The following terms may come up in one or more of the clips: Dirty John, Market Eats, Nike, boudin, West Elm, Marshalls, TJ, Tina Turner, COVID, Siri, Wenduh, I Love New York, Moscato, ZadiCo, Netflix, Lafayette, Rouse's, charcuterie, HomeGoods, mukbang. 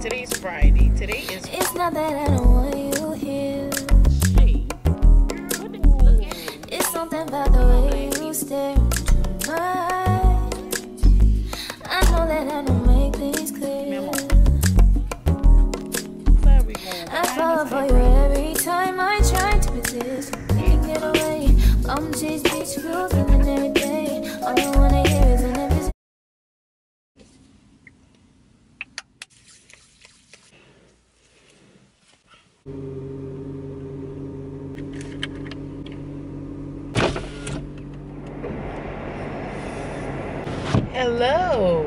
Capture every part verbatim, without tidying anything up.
Today's Friday. Today is. It's not that I don't want you here. Hey. Look at me. It's something about the way you stare into my eyes. I know that I don't make things clear. I fall for you every time I try to resist. Can't get away. I'm chased beach girls and then every day. All I wanna hear is an episode. Hello,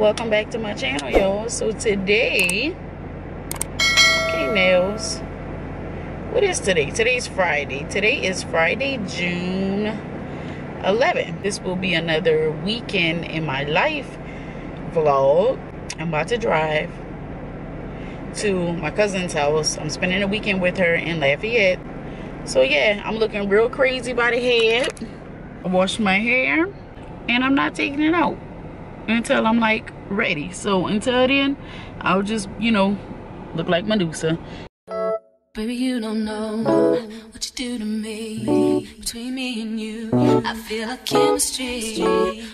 welcome back to my channel, y'all. So today, okay, nails, what is today? Today's Friday. Today is Friday, June eleventh. This will be another weekend in my life vlog. I'm about to drive to my cousin's house. I'm spending a weekend with her in Lafayette. So yeah, I'm looking real crazy by the head. I washed my hair and I'm not taking it out until I'm like ready. So until then, I'll just, you know, look like Medusa. Baby, you don't know what you do to me. Between me and you, I feel a chemistry.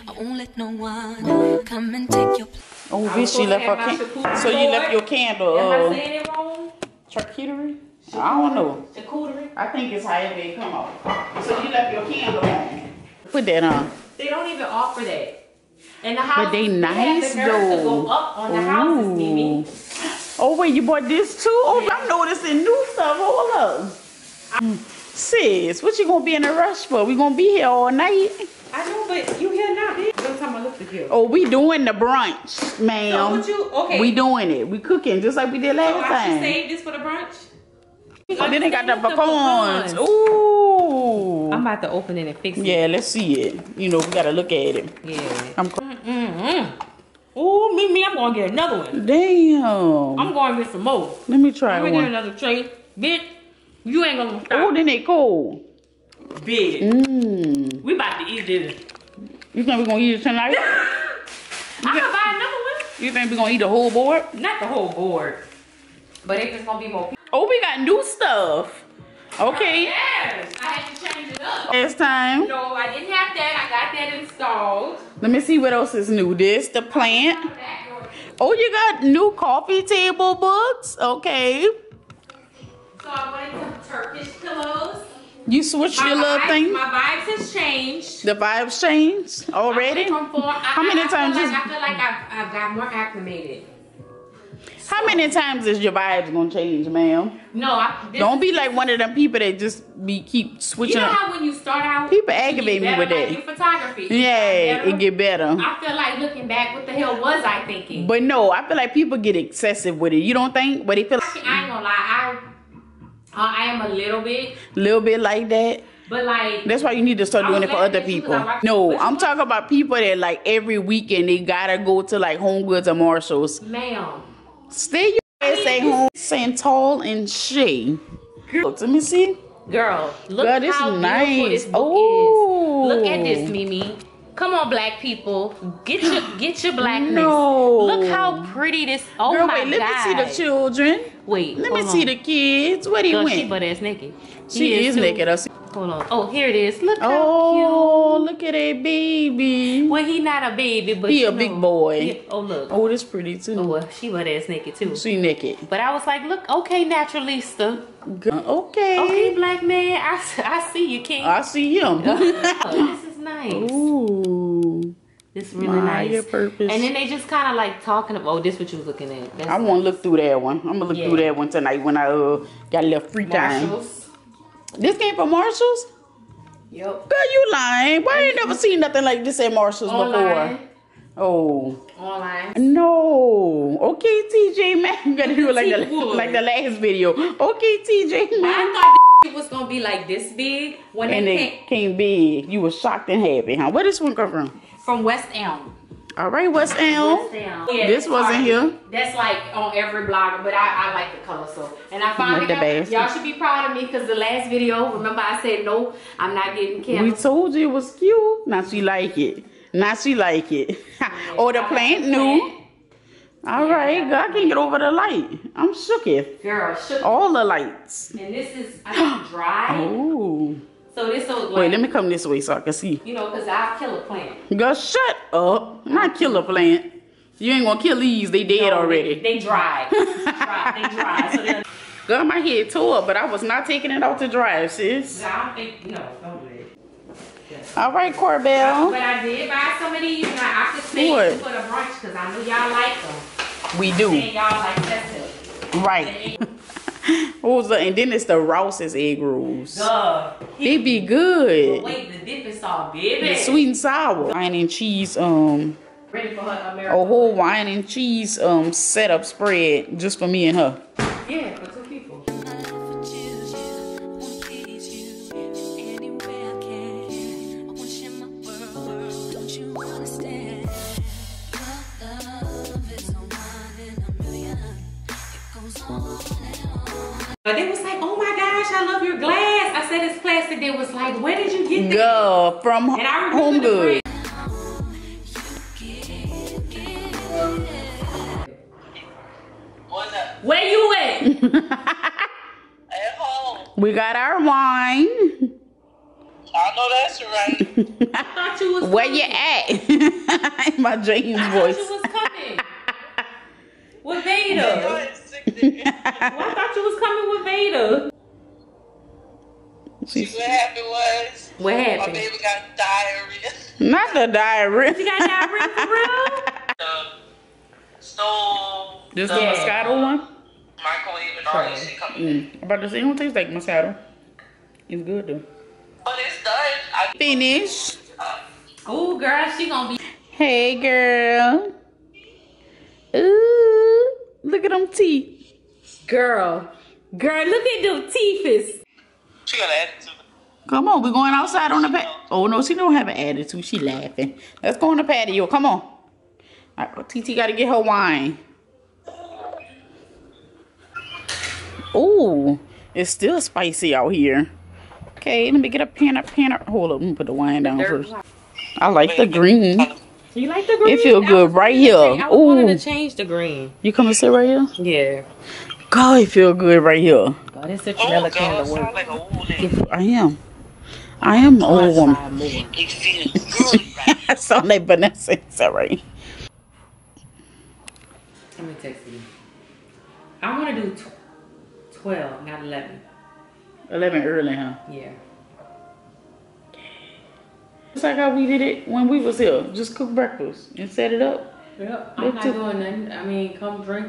I won't let no one come and take your place. Oh, bitch, she left her candle. So you left your candle. Am I saying it wrong? Charcuterie? I don't know. Charcuterie? I think it's how it come out. So you left your candle on. Put that on. They don't even offer that. And the house, but they nice, they have the though. To go up on the houses, Mimi. Oh, wait, you bought this too? Oh, I'm noticing new stuff. Hold up. Sis, what you gonna be in a rush for? We gonna be here all night. I know, but you here now, bitch. Don't tell me I look at you. Oh, we doing the brunch, ma'am. So okay. We doing it. We cooking just like we did last so I time. I save this for the brunch? Oh, then they got the pecans. The Ooh. I'm about to open it and fix it. Yeah, let's see it. You know, we gotta look at it. Yeah. I'm mm-hmm. Ooh, me, me, I'm gonna get another one. Damn. I'm going with some more. Let me try I'm one. I'm gonna get another tray. Bitch, you ain't gonna stop. Oh, then they cold. Bitch. Mm. We about to eat this. You think we gonna eat it tonight? I'm gonna buy another one. You think we gonna eat the whole board? Not the whole board. But if it's gonna be more people. Oh, we got new stuff. Okay. Yes, I had to change it up. Last time. No, I didn't have that. I got that installed. Let me see what else is new. This, the plant. Oh, you got new coffee table books? Okay. So I wanted some Turkish pillows. You switched my your little vibes, thing? My vibes has changed. The vibes changed already? Four, How I, many I, I times? Feel like, I feel like I've, I've got more acclimated. How many times is your vibes gonna change, ma'am? No, I, don't be like one of them people that just be keep switching. You know how up. When you start out, people aggravate me with that. Like photography, yeah, it get better. I feel like looking back, what the hell was I thinking? But no, I feel like people get excessive with it. You don't think? But they feel. Like I ain't gonna lie, I, I am a little bit, little bit like that. But like, that's why you need to start doing it for other people. No, I'm talking about people that like every weekend they gotta go to like HomeGoods or Marshalls, ma'am. Stay your ass at home, saying tall and she. Girl, let me see. Girl, look at this. Nice. Oh, look at this, Mimi. Come on, black people, get your get your blackness. No. Look how pretty this. Oh Girl, my wait, let God. Let me see the children. Wait, let me on. see the kids. Where he Girl, went? She butt ass naked. She, she is, is naked. I see. Hold on. Oh, here it is. Look how oh, cute. Look at that baby. Well, he not a baby, but he a know. big boy. He, oh, look. Oh, this pretty, too. Oh, well, she butt ass naked, too. She naked. But I was like, look, okay, naturalista. Girl, okay. Okay, black man. I, I see you, King. I see him. Oh, this is nice. Ooh. This is really My nice. Purpose. And then they just kind of like talking about, oh, this what you was looking at. That's I nice. want to look through that one. I'm going to look yeah. through that one tonight when I uh, got a little free Marshalls. time. This came from Marshalls? Yep. Girl, you lying. Why I ain't never seen nothing like this at Marshalls Online. before? Oh. Online. No. Okay, T J, man. You gotta do it like the, like the last video. Okay, T J, man. I thought this was gonna be like this big. When and it came, came big. You were shocked and happy, huh? Where this one come from? From West Elm. All right, West Elm. West Elm. Yeah, this wasn't here. That's like on every blogger, but I, I like the color so. And I found like y'all should be proud of me because the last video, remember I said no, I'm not getting camera. We told you it was cute. Now she like it. Now she like it. Yeah, oh, the plant, the plant new. All yeah. right, I can't get over the light. I'm shooketh. Girl, shook. All the lights. And this is, I think, dry. Oh. So this old like, wait, let me come this way so I can see. You know, because I'll kill a plant. Girl, shut up. Not kill a plant. You ain't gonna kill these. They dead no, already. They, they dry. They dry. They dry. So they're... Girl, my head tore up, but I was not taking it out to drive, sis. No, I don't think, no, don't do it. All right, Corbell. Uh, but I did buy some of these. And I, I could save them for the brunch because I know y'all like them. We do. And y'all like that too. Right. What was the, and then it's the Rouse's egg rolls. Duh. They be good. But wait, the dip is all baby. It's sweet and sour. Wine and cheese, um, ready for her America. A whole wine and cheese um setup spread just for me and her. Yeah, for two people. But it was like, oh my gosh, I love your glass. I said it's plastic. They was like, where did you get this? Girl, from HomeGoods. Where you at? At home. We got our wine. I know that's right. I thought you was where coming. You at? In my James I voice. I thought you was coming. With Veda. Well, I thought you was coming with Veda. See what happened was what happened? My baby got diarrhea. Not the diarrhea. She got diarrhea for real? The stove. This the, the Moscato one? Microwave and all that shit coming in. I'm about to say, it don't taste like Moscato. It's good though. But it's done. I Finish. Oh, girl, she gonna be. Hey, girl. Ooh. Look at them teeth. Girl. Girl, look at them teeth. She got an attitude. Come on, we're going outside on the patio. Oh, no, she don't have an attitude. She laughing. Let's go on the patio. Come on. All right, T T got to get her wine. Ooh, it's still spicy out here. Okay, let me get a pan up, pan up. Hold up, let me put the wine down first. I like the green. You like the green? It feel good right here. I wanted to change the green. You come and sit right here? Yeah. God, it feel good right here. God, it's such oh, a kind of work. Like an old lady. I am. I am an old woman. It feels good right here. I sound like Vanessa. It's all right. Let me text you. I want to do tw twelve, not eleven. eleven early, huh? Yeah. It's like how we did it when we was here. Just cook breakfast and set it up. Yep, I'm not doing nothing. I mean, come drink.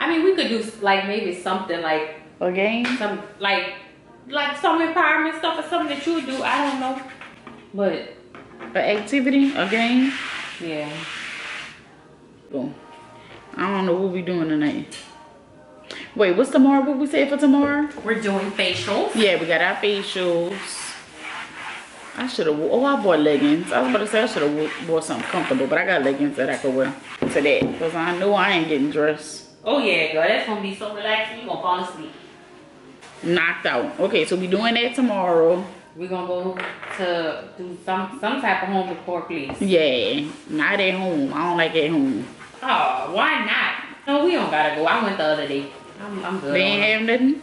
I mean, we could do like maybe something like a game, some like like some empowerment stuff or something that you would do. I don't know, but an activity, a game. Yeah. Boom. I don't know what we doing tonight. Wait, what's tomorrow? What we say for tomorrow? We're doing facials. Yeah, we got our facials. I should have, oh, I bought leggings. I was about to say I should have bought something comfortable, but I got leggings that I could wear to that because I know I ain't getting dressed. Oh yeah, girl, that's gonna be so relaxing. You gonna fall asleep. Knocked out. Okay, so we doing that tomorrow. We're gonna go to do some some type of home decor, please. Yeah, not at home. I don't like at home. Oh, why not? No, we don't gotta go. I went the other day. I'm, I'm good. They ain't have nothing.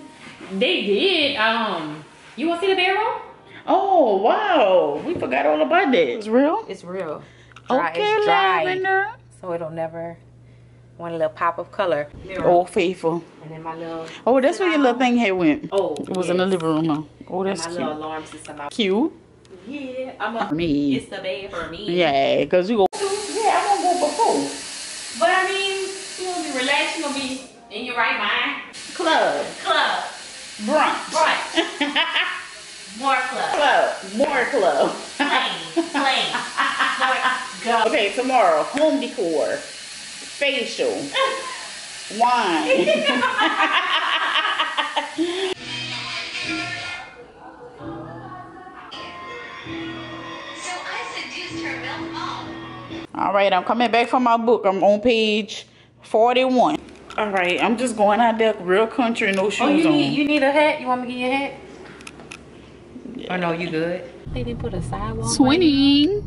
They did. Um, you wanna see the bedroom? Oh wow, we forgot all about that. It's real? It's real. Dry, okay, it's dry. Lavender. So it'll never, one little pop of color. Old Faithful. And then my little. Oh, that's where your little thing had went. Oh, it was yes. in the living room now. Oh, that's and my cute. Little alarm system. Cute. Yeah, I'm a, me. It's the bed for me. Yeah, because you go. Yeah, I won't go before. But I mean, you gonna be relaxed, you gonna be in your right mind. Club. Club. Brunch. Brunch. More club. Club. More club. Plain. Plain. Go. Okay, tomorrow. Home decor. Facial. Wine. So I seduced her milk mom. All right, I'm coming back from my book. I'm on page forty-one. All right, I'm just going out there real country, no shoes on. Oh, you need, on. You need a hat? You want me to get you a hat? Oh no, you good? They didn't put a sidewalk. Swinging.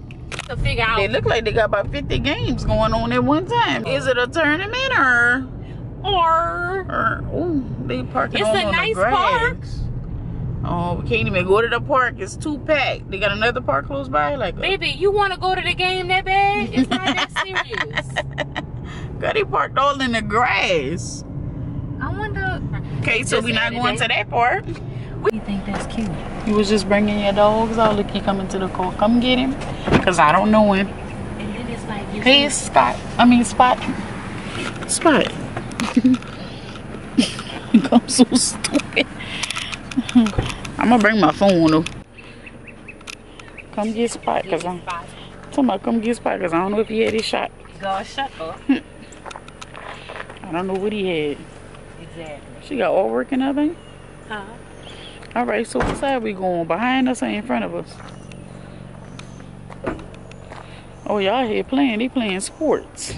to figure out. They look like they got about fifty games going on at one time. Is it a tournament or? Or. or ooh, they parking it's on, a on nice the grass. Park. Oh, we can't even go to the park. It's too packed. They got another park close by? Like, baby, you want to go to the game that bad? It's not that serious. God, they parked all in the grass. I wonder. Okay, so we're not going to that park. You think that's cute? You was just bringing your dogs out. Look, he coming to the car. Come get him, cause I don't know him. And then it's like you. Hey, Scott. I mean, Spot. Spot. I'm so stupid. I'm gonna bring my phone though. Come get Spot, cause I'm. Somebody come get Spot, cause I don't know if he had his shot. God, shut up. I don't know what he had. Exactly. She got all work and everything? Huh? Alright, so what side we going? Behind us or in front of us? Oh, y'all here playing. They playing sports.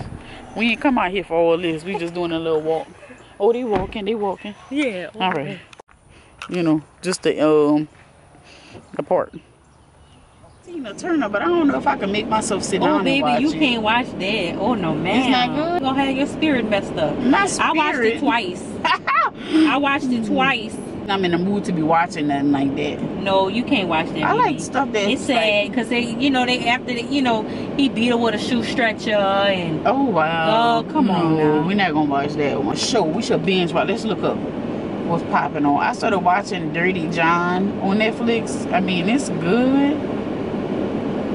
We ain't come out here for all this. We just doing a little walk. Oh, they walking. They walking. Yeah. Okay. Alright. You know, just the, um, the park. Tina Turner, but I don't know if I can make myself sit oh, down baby, and watch it. Oh, baby, you can't watch that. Oh, no, man. It's not good? You're going to have your spirit messed up. My spirit? I watched it twice. I watched it twice. I'm in the mood to be watching nothing like that. No, you can't watch that. I movie. Like stuff that it's sad because they, you know, they after the, you know, he beat her with a shoe stretcher and oh wow. Oh come no, on, now. We're not gonna watch that one. Show we should binge watch. Let's look up what's popping on. I started watching Dirty John on Netflix. I mean, it's good,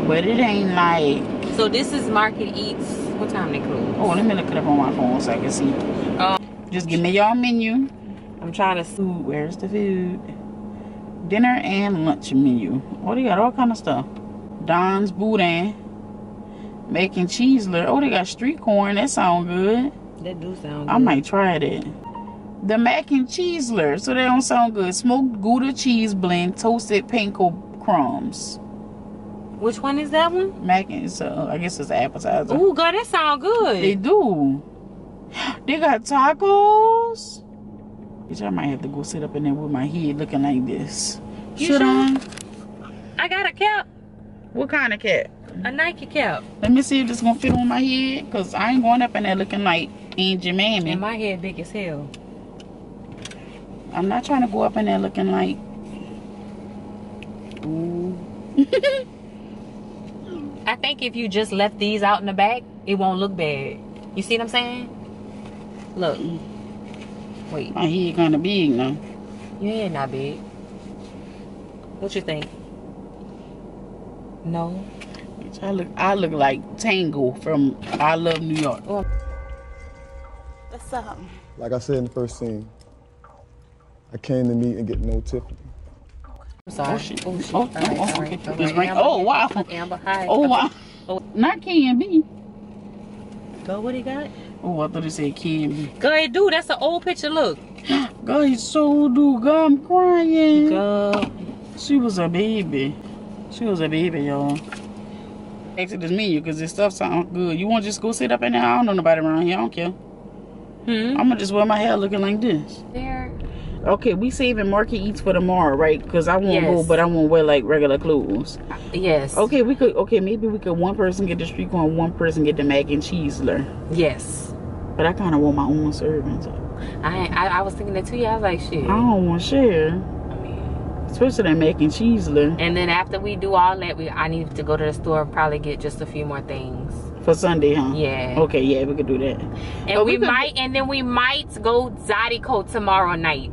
but it ain't like. So this is Market Eats. What time they close? Oh, let me look it up on my phone so I can see. Um, Just give me y'all menu. I'm trying to see. Ooh, where's the food? Dinner and lunch menu. Oh, they got all kind of stuff. Don's boudin, making cheese. Oh, they got street corn. That sound good. That do sound good. I might try that. The mac and cheeseler. So they don't sound good. Smoked Gouda cheese blend, toasted panko crumbs. Which one is that one? Mac and so I guess it's an appetizer. Oh God, that sound good. They do. They got tacos. Bitch, I might have to go sit up in there with my head looking like this. You Should sure? I? I got a cap. What kind of cap? A Nike cap. Let me see if this gonna fit on my head, cause I ain't going up in there looking like Angie Mammy. And my head big as hell. I'm not trying to go up in there looking like. Ooh. I think if you just left these out in the back, it won't look bad. You see what I'm saying? Look. Wait. My head kinda big now. Your head not big. What you think? No. Bitch, I look I look like Tango from I Love New York. Oh. What's up? Like I said in the first scene, I came to meet and get no Tiffany. I'm sorry. Oh shit. Oh shit. Oh, right, oh, right, okay. right. Right. Amber, oh wow. Amber high. Oh wow. Oh. Not can be. Go what he got? Oh, I thought it said candy. Girl, dude, that's an old picture. Look. Girl, he so do. Girl, I'm crying. Girl. She was a baby. She was a baby, y'all. Exit this menu because this stuff sounds good. You want to just go sit up in there? I don't know nobody around here. I don't care. Hmm? I'm going to just wear my hair looking like this. There. Okay, we saving Market Eats for tomorrow, right? Because I won't yes. go, but I won't wear like regular clothes. Yes. Okay, we could. Okay, maybe we could. One person get the street corn, one person get the mac and cheeseler. Yes. But I kind of want my own servings. I, I I was thinking that too. Yeah, I was like, shit. I don't want share. I mean, especially that mac and cheeseler. And then after we do all that, we I need to go to the store and probably get just a few more things. For Sunday, huh? Yeah. Okay, yeah, we could do that. And but we, we could, might, and then we might go ZadiCo tomorrow night.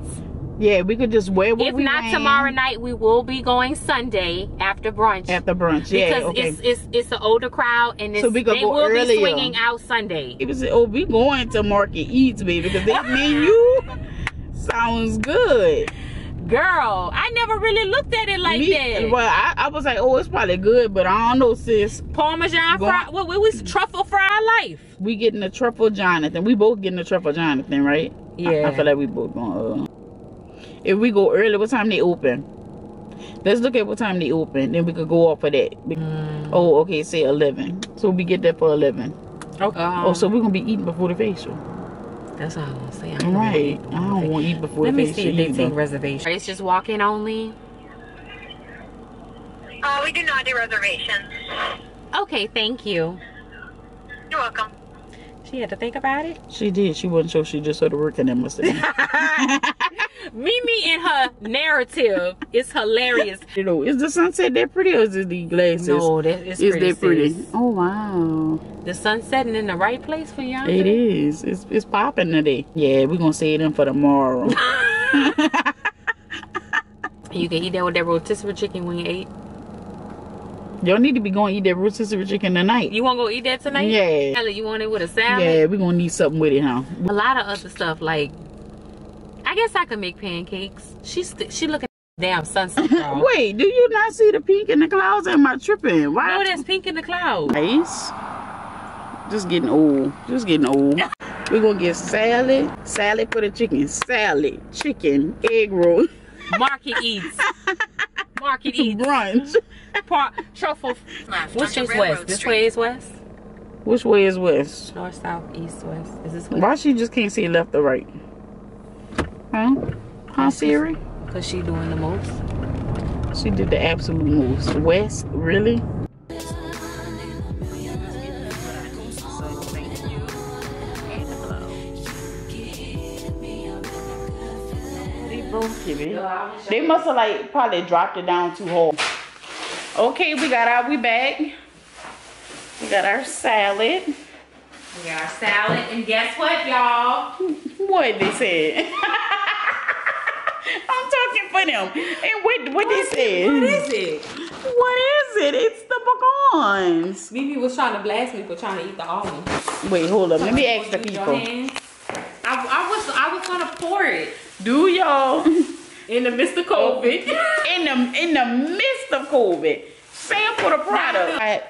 Yeah, we could just wear what if we If not wearing. Tomorrow night, we will be going Sunday after brunch. After brunch, yeah. Because okay. it's, it's it's an older crowd, and it's, so we could they go will earlier. Be swinging out Sunday. It was, oh, we going to Market Eats, baby, because that menu sounds good. Girl, I never really looked at it like Me, that. Well, I, I was like, oh, it's probably good, but I don't know, sis. Parmesan fry, what well, was truffle fry life? We getting a truffle Jonathan. We both getting a truffle Jonathan, right? Yeah. I, I feel like we both gonna. Uh, if we go early, what time they open? Let's look at what time they open, then we could go off of that. Mm. Oh, okay, say eleven. So we get that for eleven. Okay. Um, oh, so we're gonna be eating before the facial. That's all I'm gonna say. I'm right. Gonna I don't want to eat before Let the me see if they take reservations. It's just walk-in only? Uh, we do not do reservations. Okay, thank you. You're welcome. She had to think about it? She did. She wasn't sure. She just started working at Moscato. Mimi and her narrative is hilarious. You know, is the sunset that pretty or is it the glasses? No, that is pretty. Is that pretty? Oh, wow. The sun's setting in the right place for y'all? It is. It's, it's popping today. Yeah, we're going to see it in for tomorrow. You can eat that with that rotisserie chicken when you ate. Y'all need to be going to eat that rotisserie chicken tonight. You want to go eat that tonight? Yeah. You want it with a salad? Yeah, we're going to need something with it, huh? A lot of other stuff, like, I guess I could make pancakes. She's she looking at the damn sunset. Wait, do you not see the pink in the clouds? Am I tripping? Why? No, that's pink in the clouds. Nice. Just getting old. Just getting old. We're going to get salad. Salad for the chicken. Salad, chicken, egg roll. Market Eats. Market Eats. Brunch. Park, truffle. Which is west? This way is west? Which way is west? North, south, east, west. Is this west? Why she just can't see left or right? Huh? Huh, Siri? Because she doing the most. She did the absolute most. West? Really? They must have like probably dropped it down too hard. Okay, we got our we back. We got our salad. We got our salad, and guess what, y'all? What they said? I'm talking for them. And what what, what they said? What is it? What is it? It's the pecans. Mimi was trying to blast me for trying to eat the almonds. Wait, hold up. Let me ask the people. I, I was I was gonna pour it. Do y'all? In the midst of COVID. in the in the midst of COVID. Sample the product. I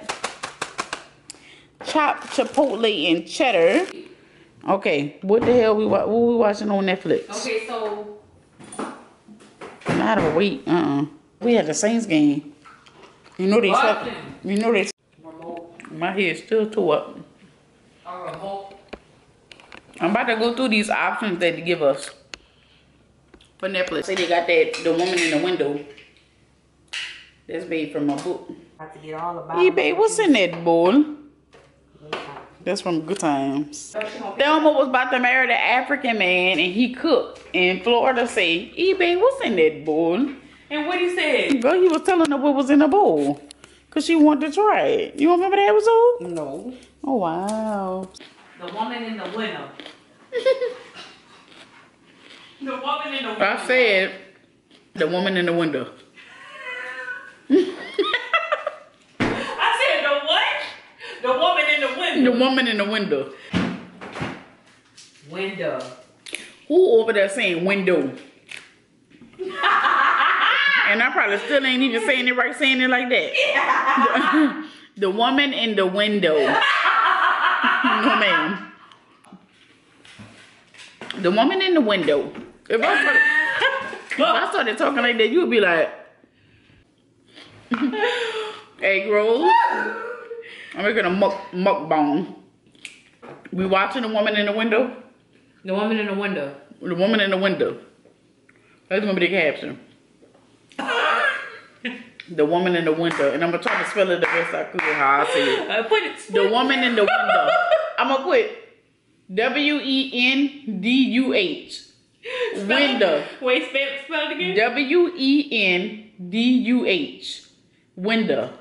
chopped chipotle and cheddar. Okay, what the hell we what we watching on Netflix? Okay, so not a week. Uh uh. We had the Saints game. You know they slept. You know they. Remote. My head's still tore up. A remote. I'm about to go through these options that they give us. For Netflix, say they got that the woman in the window. That's made from a book. About to get all about hey, babe, what's in that bowl? That's from Good Times. Thelma was about to marry the African man, and he cooked. And Florida say, "Hey, babe, what's in that bowl?" And what he said? Girl, he was telling her what was in the bowl, cause she wanted to try it. You remember that episode? No. Oh wow. The woman in the window. The woman in the window. I said, the woman in the window. I said, the what? The woman in the window. The woman in the window. Window. Who over there saying window? And I probably still ain't even saying it right, saying it like that. The, the woman in the window. No, ma'am. The woman in the window. If I, started, if I started talking like that, you would be like, egg rolls. I'm making a muck, mukbang. We watching The Woman in the Window? The Woman in the Window. The Woman in the Window. That's going to be the caption. The Woman in the Window. And I'm going to try to spell it the best I could how I see it. Uh, put it the Woman in the Window. I'm going to quit. W E N D U H. Window. Wait, spell, spell it again. W E N D U H. Window.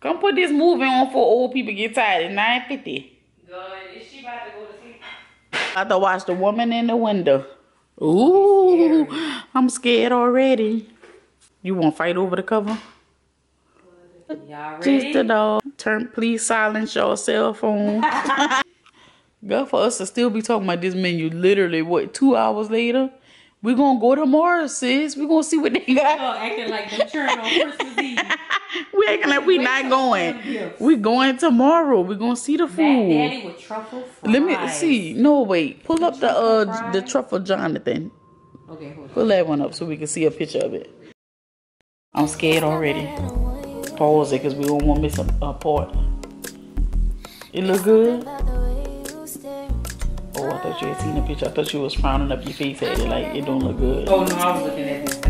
Come put this movie on for old people get tired. It's nine fifty. God, is she about to go to sleep? About to watch The Woman in the Window. Ooh, scared. I'm scared already. You want to fight over the cover? Y'all ready? Just a dog. Turn, please silence your cell phone. Good for us to still be talking about this menu. Literally, what, two hours later? We're going to go tomorrow, sis. We're going to see what they got. Oh, acting like the churn on Christmas Eve. We're acting like we're not going. We're going tomorrow. We're going to see the food. That daddy with truffle fries. Let me see. No, wait. Pull up the, uh, the truffle Jonathan. Okay, hold on. Pull that one up so we can see a picture of it. I'm scared already. Pause it because we don't want to miss a, a part. It look good? Oh, I thought you had seen the picture. I thought you was frowning up your face at it like it don't look good. Oh no, I was looking at it.